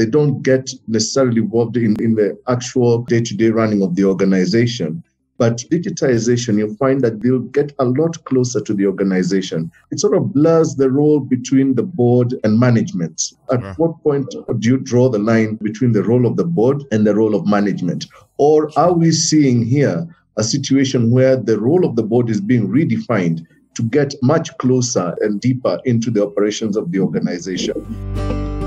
they don't get necessarily involved in the actual day-to-day running of the organization. But digitization, you'll find that they'll get a lot closer to the organization. It sort of blurs the role between the board and management. At what point do you draw the line between the role of the board and the role of management? Or are we seeing here a situation where the role of the board is being redefined to get much closer and deeper into the operations of the organization?